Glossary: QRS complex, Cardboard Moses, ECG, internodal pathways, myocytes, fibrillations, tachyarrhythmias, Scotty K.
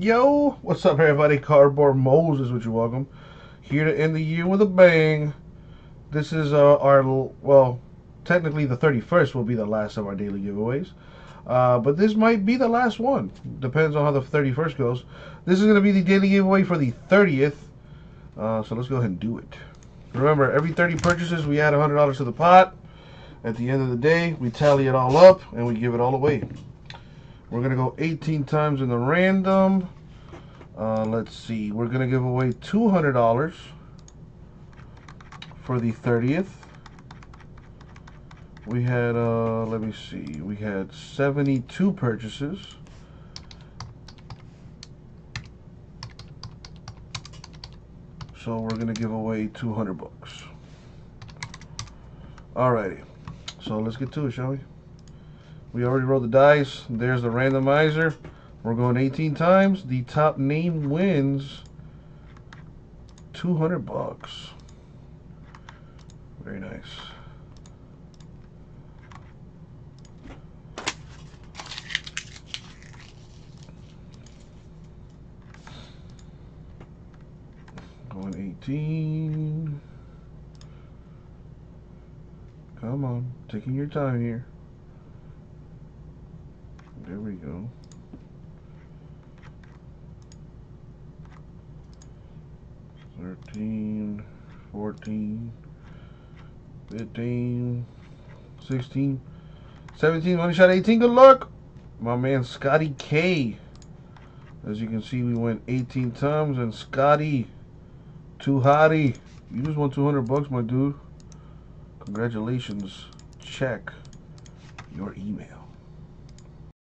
Yo, what's up everybody? Cardboard Moses with you. Welcome. Here to end the year with a bang. This is our, well, technically the 31st will be the last of our daily giveaways. But this might be the last one. Depends on how the 31st goes. This is going to be the daily giveaway for the 30th. So let's go ahead and do it. Remember, every 30 purchases we add $100 to the pot. At the end of the day, we tally it all up and we give it all away. We're going to go 18 times in the random. Let's see. We're going to give away $200 for the 30th. We had, let me see. We had 72 purchases. So we're going to give away 200 bucks. Alrighty. So let's get to it, shall we? We already rolled the dice. There's the randomizer. We're going 18 times. The top name wins 200 bucks. Very nice. Going 18. Come on, taking your time here. There we go. $13, $14, $15, $16, $17, money shot $18. Good luck, my man Scotty K. As you can see, we went 18 times, and Scotty, too hotty. You just won 200 bucks, my dude. Congratulations. Check your email.